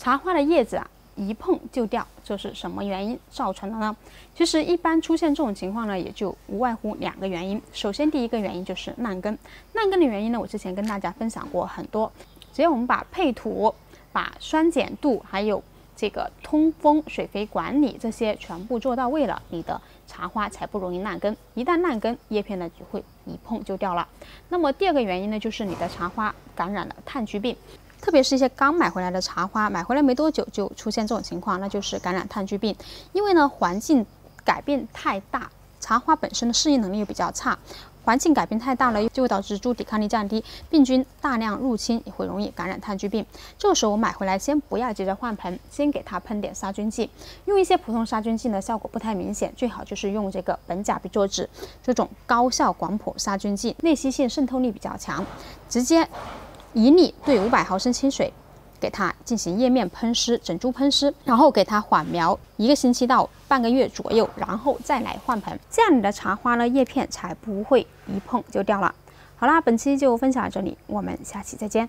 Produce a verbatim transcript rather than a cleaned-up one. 茶花的叶子啊一碰就掉，这是什么原因造成的呢？其实一般出现这种情况呢，也就无外乎两个原因。首先第一个原因就是烂根，烂根的原因呢，我之前跟大家分享过很多。只要我们把配土、把酸碱度还有这个通风、水肥管理这些全部做到位了，你的茶花才不容易烂根。一旦烂根，叶片呢就会一碰就掉了。那么第二个原因呢，就是你的茶花感染了炭疽病，特别是一些刚买回来的茶花，买回来没多久就出现这种情况，那就是感染炭疽病。因为呢环境改变太大，茶花本身的适应能力又比较差。环境改变太大了，就会导致株抵抗力降低，病菌大量入侵，也会容易感染炭疽病。这个时候我买回来先不要急着换盆，先给它喷点杀菌剂，用一些普通杀菌剂呢效果不太明显，最好就是用这个苯甲吡唑酯这种高效广谱杀菌剂，内吸性渗透力比较强，直接一粒兑五百毫升清水，给它进行叶面喷湿，整株喷湿，然后给它缓苗一个星期到半个月左右，然后再来换盆，这样你的茶花呢叶片才不会一碰就掉了。好啦，本期就分享到这里，我们下期再见。